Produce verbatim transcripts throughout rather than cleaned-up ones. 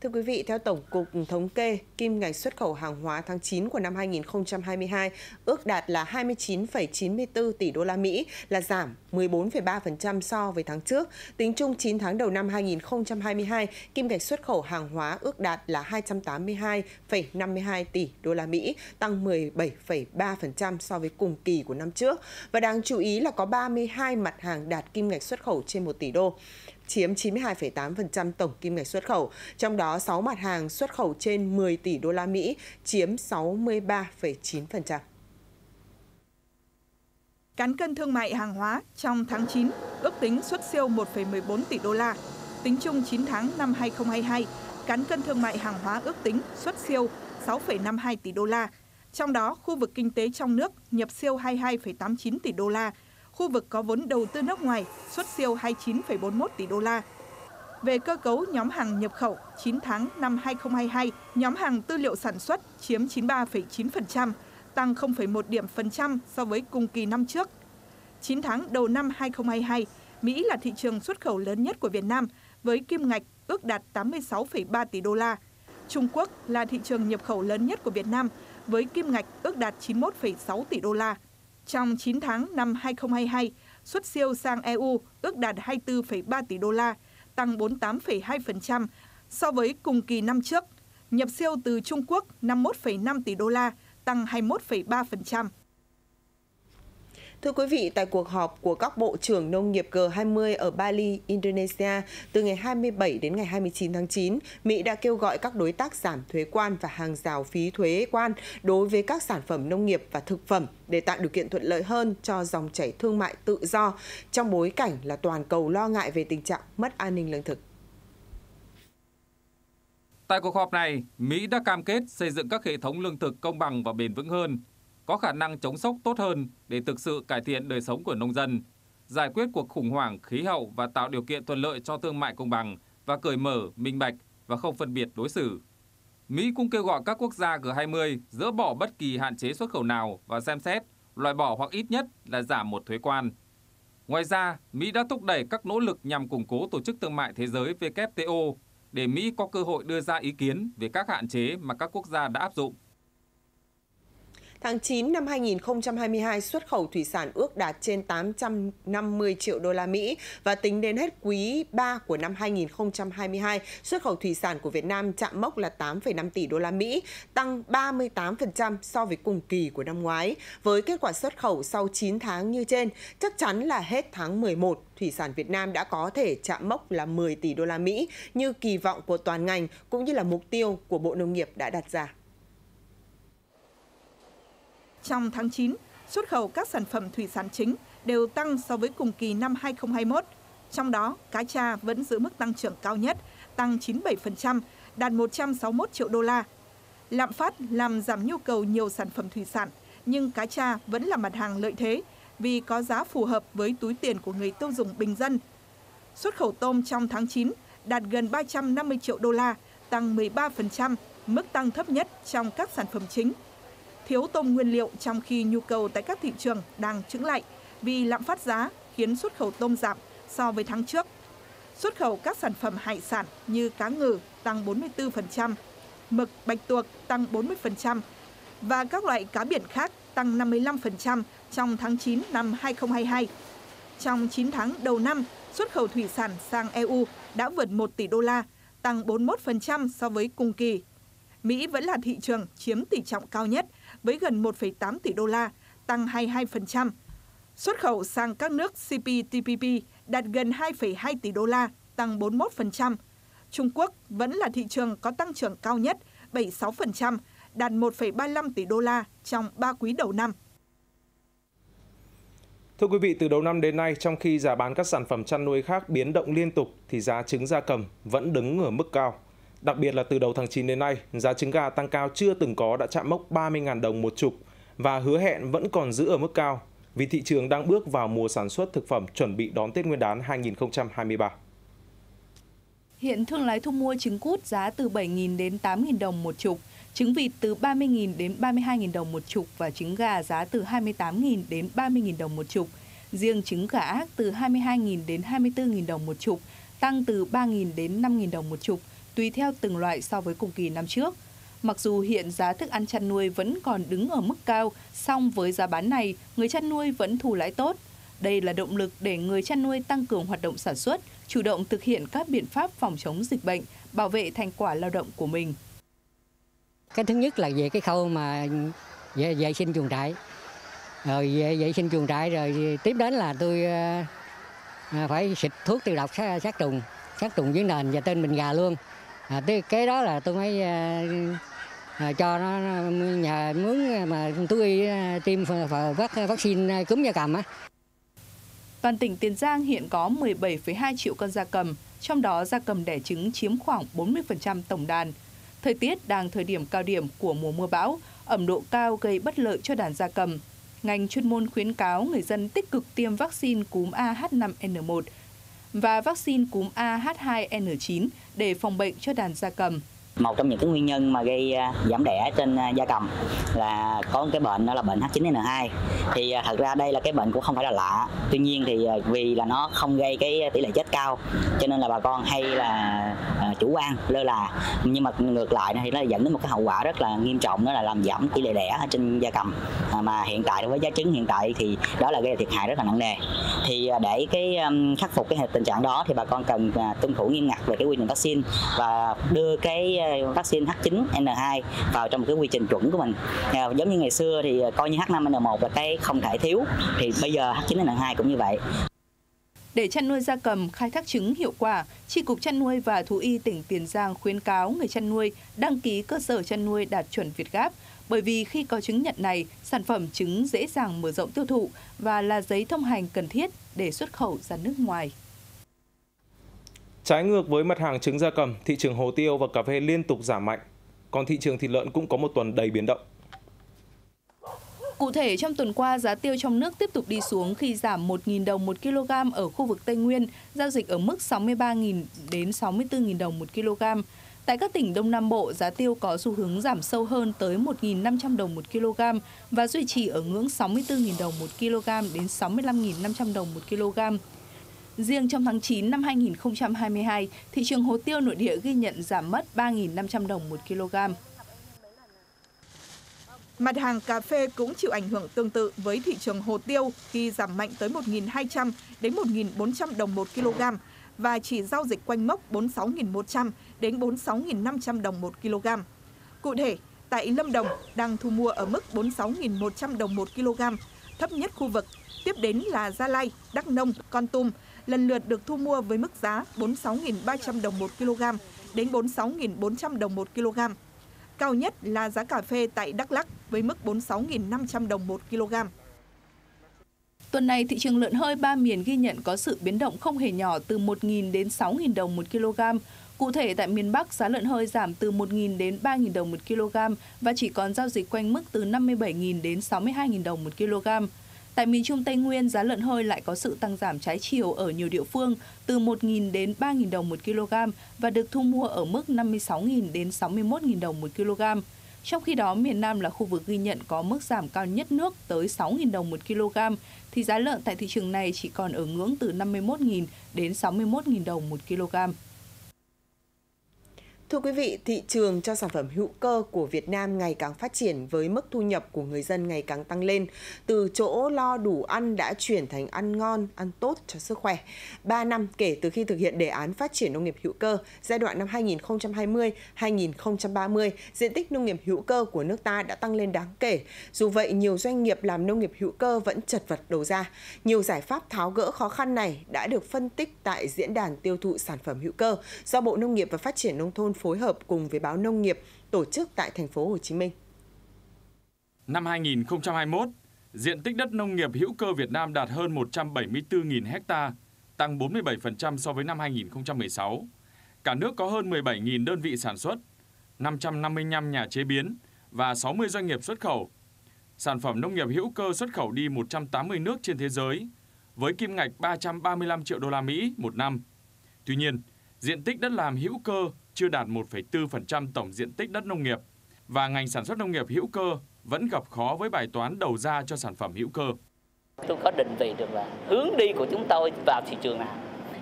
Thưa quý vị, theo Tổng cục Thống kê, kim ngạch xuất khẩu hàng hóa tháng chín của năm hai nghìn không trăm hai mươi hai ước đạt là hai mươi chín phẩy chín mươi tư tỷ đô la Mỹ, là giảm mười bốn phẩy ba phần trăm so với tháng trước. Tính chung chín tháng đầu năm hai nghìn không trăm hai mươi hai, kim ngạch xuất khẩu hàng hóa ước đạt là hai trăm tám mươi hai phẩy năm mươi hai tỷ đô la Mỹ, tăng mười bảy phẩy ba phần trăm so với cùng kỳ của năm trước. Và đáng chú ý là có ba mươi hai mặt hàng đạt kim ngạch xuất khẩu trên một tỷ đô, chiếm chín mươi hai phẩy tám phần trăm tổng kim ngạch xuất khẩu, trong đó sáu mặt hàng xuất khẩu trên mười tỷ đô la Mỹ chiếm sáu mươi ba phẩy chín phần trăm. Cán cân thương mại hàng hóa trong tháng chín ước tính xuất siêu một phẩy mười bốn tỷ đô la. Tính chung chín tháng năm hai nghìn không trăm hai mươi hai, cán cân thương mại hàng hóa ước tính xuất siêu sáu phẩy năm mươi hai tỷ đô la, trong đó khu vực kinh tế trong nước nhập siêu hai mươi hai phẩy tám mươi chín tỷ đô la. Khu vực có vốn đầu tư nước ngoài xuất siêu hai mươi chín phẩy bốn mươi mốt tỷ đô la. Về cơ cấu nhóm hàng nhập khẩu, chín tháng năm hai nghìn không trăm hai mươi hai, nhóm hàng tư liệu sản xuất chiếm chín mươi ba phẩy chín phần trăm, tăng không phẩy một điểm phần trăm so với cùng kỳ năm trước. chín tháng đầu năm hai nghìn không trăm hai mươi hai, Mỹ là thị trường xuất khẩu lớn nhất của Việt Nam với kim ngạch ước đạt tám mươi sáu phẩy ba tỷ đô la. Trung Quốc là thị trường nhập khẩu lớn nhất của Việt Nam với kim ngạch ước đạt chín mươi mốt phẩy sáu tỷ đô la. Trong chín tháng năm hai nghìn không trăm hai mươi hai, xuất siêu sang e u ước đạt hai mươi tư phẩy ba tỷ đô la, tăng bốn mươi tám phẩy hai phần trăm so với cùng kỳ năm trước. Nhập siêu từ Trung Quốc năm mươi mốt phẩy năm tỷ đô la, tăng hai mươi mốt phẩy ba phần trăm. Thưa quý vị, tại cuộc họp của các bộ trưởng nông nghiệp G hai mươi ở Bali, Indonesia, từ ngày hai mươi bảy đến ngày hai mươi chín tháng chín, Mỹ đã kêu gọi các đối tác giảm thuế quan và hàng rào phí thuế quan đối với các sản phẩm nông nghiệp và thực phẩm để tạo điều kiện thuận lợi hơn cho dòng chảy thương mại tự do, trong bối cảnh là toàn cầu lo ngại về tình trạng mất an ninh lương thực. Tại cuộc họp này, Mỹ đã cam kết xây dựng các hệ thống lương thực công bằng và bền vững hơn, có khả năng chống sốc tốt hơn để thực sự cải thiện đời sống của nông dân, giải quyết cuộc khủng hoảng khí hậu và tạo điều kiện thuận lợi cho thương mại công bằng và cởi mở, minh bạch và không phân biệt đối xử. Mỹ cũng kêu gọi các quốc gia G hai mươi dỡ bỏ bất kỳ hạn chế xuất khẩu nào và xem xét loại bỏ hoặc ít nhất là giảm một thuế quan. Ngoài ra, Mỹ đã thúc đẩy các nỗ lực nhằm củng cố Tổ chức Thương mại Thế giới W T O để Mỹ có cơ hội đưa ra ý kiến về các hạn chế mà các quốc gia đã áp dụng. Tháng chín năm hai nghìn không trăm hai mươi hai, xuất khẩu thủy sản ước đạt trên tám trăm năm mươi triệu đô la Mỹ và tính đến hết quý ba của năm hai nghìn không trăm hai mươi hai, xuất khẩu thủy sản của Việt Nam chạm mốc là tám phẩy năm tỷ đô la Mỹ, tăng ba mươi tám phần trăm so với cùng kỳ của năm ngoái. Với kết quả xuất khẩu sau chín tháng như trên, chắc chắn là hết tháng mười một, thủy sản Việt Nam đã có thể chạm mốc là mười tỷ đô la Mỹ như kỳ vọng của toàn ngành cũng như là mục tiêu của Bộ Nông nghiệp đã đặt ra. Trong tháng chín, xuất khẩu các sản phẩm thủy sản chính đều tăng so với cùng kỳ năm hai nghìn không trăm hai mươi mốt. Trong đó, cá tra vẫn giữ mức tăng trưởng cao nhất, tăng chín mươi bảy phần trăm, đạt một trăm sáu mươi mốt triệu đô la. Lạm phát làm giảm nhu cầu nhiều sản phẩm thủy sản, nhưng cá tra vẫn là mặt hàng lợi thế vì có giá phù hợp với túi tiền của người tiêu dùng bình dân. Xuất khẩu tôm trong tháng chín đạt gần ba trăm năm mươi triệu đô la, tăng mười ba phần trăm, mức tăng thấp nhất trong các sản phẩm chính. Thiếu tôm nguyên liệu trong khi nhu cầu tại các thị trường đang chững lại vì lạm phát giá khiến xuất khẩu tôm giảm so với tháng trước. Xuất khẩu các sản phẩm hải sản như cá ngừ tăng bốn mươi tư phần trăm, mực, bạch tuộc tăng bốn mươi phần trăm và các loại cá biển khác tăng năm mươi lăm phần trăm trong tháng chín năm hai nghìn không trăm hai mươi hai. Trong chín tháng đầu năm, xuất khẩu thủy sản sang e u đã vượt một tỷ đô la, tăng bốn mươi mốt phần trăm so với cùng kỳ. Mỹ vẫn là thị trường chiếm tỷ trọng cao nhất với gần một phẩy tám tỷ đô la, tăng hai mươi hai phần trăm. Xuất khẩu sang các nước C P T P P đạt gần hai phẩy hai tỷ đô la, tăng bốn mươi mốt phần trăm. Trung Quốc vẫn là thị trường có tăng trưởng cao nhất, bảy mươi sáu phần trăm, đạt một phẩy ba mươi lăm tỷ đô la trong ba quý đầu năm. Thưa quý vị, từ đầu năm đến nay, trong khi giá bán các sản phẩm chăn nuôi khác biến động liên tục, thì giá trứng gia cầm vẫn đứng ở mức cao. Đặc biệt là từ đầu tháng chín đến nay, giá trứng gà tăng cao chưa từng có đã chạm mốc ba mươi nghìn đồng một chục và hứa hẹn vẫn còn giữ ở mức cao vì thị trường đang bước vào mùa sản xuất thực phẩm chuẩn bị đón Tết Nguyên đán hai nghìn không trăm hai mươi ba. Hiện thương lái thu mua trứng cút giá từ bảy nghìn đến tám nghìn đồng một chục, trứng vịt từ ba mươi nghìn đến ba mươi hai nghìn đồng một chục và trứng gà giá từ hai mươi tám nghìn đến ba mươi nghìn đồng một chục. Riêng trứng gà ác từ hai mươi hai nghìn đến hai mươi tư nghìn đồng một chục, tăng từ ba nghìn đến năm nghìn đồng một chục. tùy theo từng loại so với cùng kỳ năm trước. Mặc dù hiện giá thức ăn chăn nuôi vẫn còn đứng ở mức cao, song với giá bán này, người chăn nuôi vẫn thu lãi tốt. Đây là động lực để người chăn nuôi tăng cường hoạt động sản xuất, chủ động thực hiện các biện pháp phòng chống dịch bệnh, bảo vệ thành quả lao động của mình. Cái thứ nhất là về cái khâu mà vệ, vệ sinh chuồng trại, rồi vệ, vệ sinh chuồng trại, rồi tiếp đến là tôi phải xịt thuốc tiêu độc sát, sát trùng, sát trùng dưới nền và tên mình gà luôn. À, cái đó là tôi mới à, cho nó nhà mướn mà tôi tiêm vắc vaccine cúm gia cầm á. Toàn tỉnh Tiền Giang hiện có mười bảy phẩy hai triệu con gia cầm, trong đó gia cầm đẻ trứng chiếm khoảng bốn mươi phần trăm tổng đàn. Thời tiết đang thời điểm cao điểm của mùa mưa bão, ẩm độ cao gây bất lợi cho đàn gia cầm. Ngành chuyên môn khuyến cáo người dân tích cực tiêm vaccine cúm A H năm N một và vaccine cúm A H hai N chín để phòng bệnh cho đàn gia cầm. Một trong những cái nguyên nhân mà gây giảm đẻ trên gia cầm là có một cái bệnh đó là bệnh H chín N hai. Thì thật ra đây là cái bệnh cũng không phải là lạ. Tuy nhiên thì vì là nó không gây cái tỷ lệ chết cao, cho nên là bà con hay là chủ quan, lơ là. Nhưng mà ngược lại thì nó dẫn đến một cái hậu quả rất là nghiêm trọng, đó là làm giảm tỷ lệ đẻ trên gia cầm. Mà hiện tại đối với giá trứng hiện tại thì đó là gây thiệt hại rất là nặng nề. Thì để cái khắc phục cái tình trạng đó thì bà con cần tuân thủ nghiêm ngặt về cái quy trình vaccine và đưa cái vaccine H chín N hai vào trong một cái quy trình chuẩn của mình. À, giống như ngày xưa thì coi như H năm N một là cái không thể thiếu, thì bây giờ H chín N hai cũng như vậy. Để chăn nuôi gia cầm khai thác trứng hiệu quả, Chi cục Chăn nuôi và Thú y tỉnh Tiền Giang khuyến cáo người chăn nuôi đăng ký cơ sở chăn nuôi đạt chuẩn VietGAP, bởi vì khi có chứng nhận này, sản phẩm trứng dễ dàng mở rộng tiêu thụ và là giấy thông hành cần thiết để xuất khẩu ra nước ngoài. Trái ngược với mặt hàng trứng gia cầm, thị trường hồ tiêu và cà phê liên tục giảm mạnh, còn thị trường thịt lợn cũng có một tuần đầy biến động. Cụ thể, trong tuần qua, giá tiêu trong nước tiếp tục đi xuống khi giảm một nghìn đồng một ki lô gam ở khu vực Tây Nguyên, giao dịch ở mức sáu mươi ba nghìn đến sáu mươi tư nghìn đồng một ki lô gam. Tại các tỉnh Đông Nam Bộ, giá tiêu có xu hướng giảm sâu hơn tới một nghìn năm trăm đồng một ki lô gam và duy trì ở ngưỡng sáu mươi tư nghìn đồng một ki lô gam đến sáu mươi lăm nghìn năm trăm đồng một ki lô gam. Riêng trong tháng chín năm hai nghìn không trăm hai mươi hai, thị trường hồ tiêu nội địa ghi nhận giảm mất ba nghìn năm trăm đồng một ki lô gam. Mặt hàng cà phê cũng chịu ảnh hưởng tương tự với thị trường hồ tiêu khi giảm mạnh tới một nghìn hai trăm đến một nghìn bốn trăm đồng một ki lô gam và chỉ giao dịch quanh mốc bốn mươi sáu nghìn một trăm đến bốn mươi sáu nghìn năm trăm đồng một ki lô gam. Cụ thể, tại Lâm Đồng đang thu mua ở mức bốn mươi sáu nghìn một trăm đồng một ki lô gam, thấp nhất khu vực. Tiếp đến là Gia Lai, Đắk Nông, Kon Tum lần lượt được thu mua với mức giá bốn mươi sáu nghìn ba trăm đồng một ki lô gam đến bốn mươi sáu nghìn bốn trăm đồng một ki lô gam. Cao nhất là giá cà phê tại Đắk Lắc với mức bốn mươi sáu nghìn năm trăm đồng một ki lô gam. Tuần này, thị trường lợn hơi ba miền ghi nhận có sự biến động không hề nhỏ từ một nghìn đến sáu nghìn đồng một ki lô gam. Cụ thể, tại miền Bắc, giá lợn hơi giảm từ một nghìn đến ba nghìn đồng một ki lô gam và chỉ còn giao dịch quanh mức từ năm mươi bảy nghìn đến sáu mươi hai nghìn đồng một ki lô gam. Tại miền Trung Tây Nguyên, giá lợn hơi lại có sự tăng giảm trái chiều ở nhiều địa phương từ một nghìn đến ba nghìn đồng một ki lô gam và được thu mua ở mức năm mươi sáu nghìn đến sáu mươi mốt nghìn đồng một ki lô gam. Trong khi đó, miền Nam là khu vực ghi nhận có mức giảm cao nhất nước tới sáu nghìn đồng một ki lô gam, thì giá lợn tại thị trường này chỉ còn ở ngưỡng từ năm mươi mốt nghìn đến sáu mươi mốt nghìn đồng một ki lô gam. Thưa quý vị, thị trường cho sản phẩm hữu cơ của Việt Nam ngày càng phát triển với mức thu nhập của người dân ngày càng tăng lên. Từ chỗ lo đủ ăn đã chuyển thành ăn ngon, ăn tốt cho sức khỏe. ba năm kể từ khi thực hiện đề án phát triển nông nghiệp hữu cơ giai đoạn năm hai nghìn không trăm hai mươi đến hai nghìn không trăm ba mươi, diện tích nông nghiệp hữu cơ của nước ta đã tăng lên đáng kể. Dù vậy, nhiều doanh nghiệp làm nông nghiệp hữu cơ vẫn chật vật đầu ra. Nhiều giải pháp tháo gỡ khó khăn này đã được phân tích tại Diễn đàn Tiêu thụ Sản phẩm Hữu cơ do Bộ Nông nghiệp và Phát triển Nông thôn phối hợp cùng với báo Nông nghiệp tổ chức tại thành phố Hồ Chí Minh. Năm hai nghìn không trăm hai mươi mốt, diện tích đất nông nghiệp hữu cơ Việt Nam đạt hơn một trăm bảy mươi tư nghìn ha, tăng bốn mươi bảy phần trăm so với năm hai nghìn không trăm mười sáu. Cả nước có hơn mười bảy nghìn đơn vị sản xuất, năm trăm năm mươi lăm nhà chế biến và sáu mươi doanh nghiệp xuất khẩu. Sản phẩm nông nghiệp hữu cơ xuất khẩu đi một trăm tám mươi nước trên thế giới với kim ngạch ba trăm ba mươi lăm triệu đô la Mỹ một năm. Tuy nhiên, diện tích đất làm hữu cơ chưa đạt một phẩy bốn phần trăm tổng diện tích đất nông nghiệp và ngành sản xuất nông nghiệp hữu cơ vẫn gặp khó với bài toán đầu ra cho sản phẩm hữu cơ. Tôi có định vị được là hướng đi của chúng tôi vào thị trường nào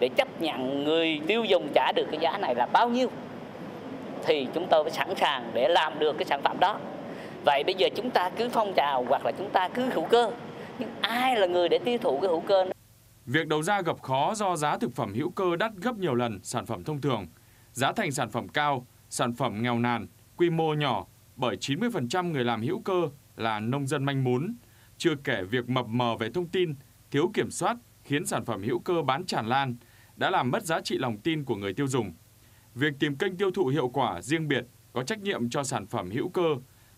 để chấp nhận người tiêu dùng trả được cái giá này là bao nhiêu thì chúng tôi phải sẵn sàng để làm được cái sản phẩm đó. Vậy bây giờ chúng ta cứ phong trào hoặc là chúng ta cứ hữu cơ, nhưng ai là người để tiêu thụ cái hữu cơ? Việc đầu ra gặp khó do giá thực phẩm hữu cơ đắt gấp nhiều lần sản phẩm thông thường, giá thành sản phẩm cao, sản phẩm nghèo nàn, quy mô nhỏ, bởi chín mươi phần trăm người làm hữu cơ là nông dân manh mún. Chưa kể việc mập mờ về thông tin, thiếu kiểm soát khiến sản phẩm hữu cơ bán tràn lan, đã làm mất giá trị lòng tin của người tiêu dùng. Việc tìm kênh tiêu thụ hiệu quả riêng biệt, có trách nhiệm cho sản phẩm hữu cơ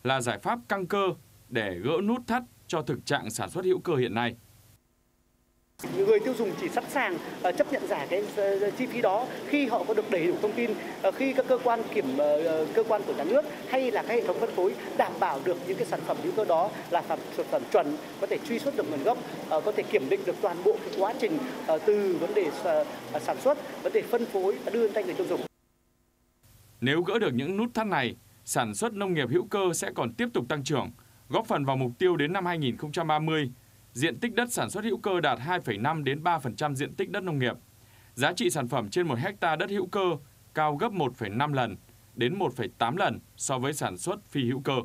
là giải pháp căn cơ để gỡ nút thắt cho thực trạng sản xuất hữu cơ hiện nay. Người tiêu dùng chỉ sẵn sàng chấp nhận trả cái chi phí đó khi họ có được đầy đủ thông tin, khi các cơ quan kiểm cơ quan của nhà nước hay là các hệ thống phân phối đảm bảo được những cái sản phẩm hữu cơ đó là sản phẩm chuẩn, có thể truy xuất được nguồn gốc, có thể kiểm định được toàn bộ cái quá trình từ vấn đề sản xuất, vấn đề phân phối và đưa đến tay người tiêu dùng. Nếu gỡ được những nút thắt này, sản xuất nông nghiệp hữu cơ sẽ còn tiếp tục tăng trưởng, góp phần vào mục tiêu đến năm hai nghìn không trăm ba mươi, diện tích đất sản xuất hữu cơ đạt hai phẩy năm đến ba phần trăm diện tích đất nông nghiệp. Giá trị sản phẩm trên một hectare đất hữu cơ cao gấp một phẩy năm lần đến một phẩy tám lần so với sản xuất phi hữu cơ.